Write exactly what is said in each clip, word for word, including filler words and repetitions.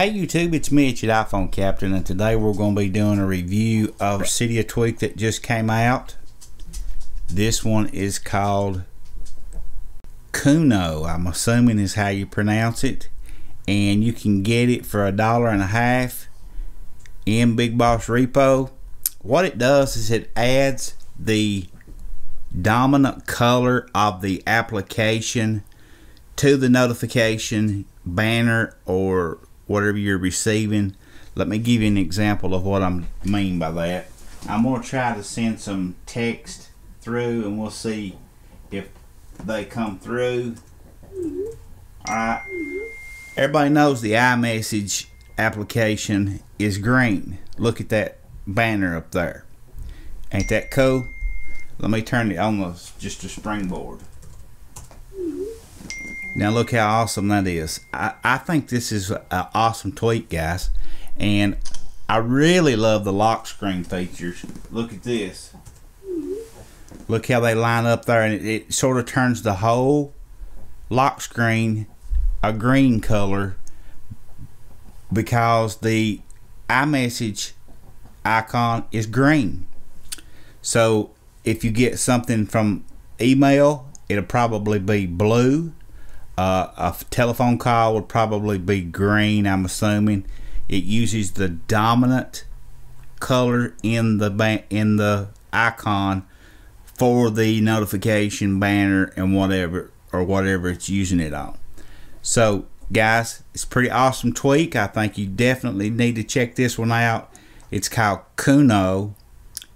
Hey YouTube, it's Mitch at iPhone Captain, and today we're going to be doing a review of Cydia tweak that just came out. This one is called Coono, I'm assuming is how you pronounce it, and you can get it for a dollar and a half in Big Boss Repo. What it does is it adds the dominant color of the application to the notification banner or whatever you're receiving. Let me give you an example of what I mean by that. I'm going to try to send some text through and we'll see if they come through. Alright. Everybody knows the iMessage application is green. Look at that banner up there. Ain't that cool? Let me turn it on the, just a springboard. Now look how awesome that is. I, I think this is an awesome tweak, guys. And I really love the lock screen features. Look at this. Look how they line up there, and it, it sort of turns the whole lock screen a green color because the iMessage icon is green. So if you get something from email, it'll probably be blue. Uh, a telephone call would probably be green, I'm assuming. It uses the dominant color in the ban in the icon for the notification banner and whatever or whatever it's using it on. So guys, it's a pretty awesome tweak. I think you definitely need to check this one out. It's called Coono,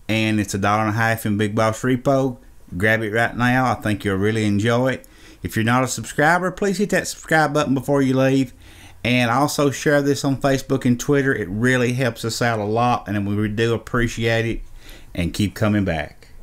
and it's a dollar and a half in Big Boss Repo. Grab it right now. I think you'll really enjoy it. If you're not a subscriber, please hit that subscribe button before you leave, and also share this on Facebook and Twitter. It really helps us out a lot, and we do appreciate it, and keep coming back.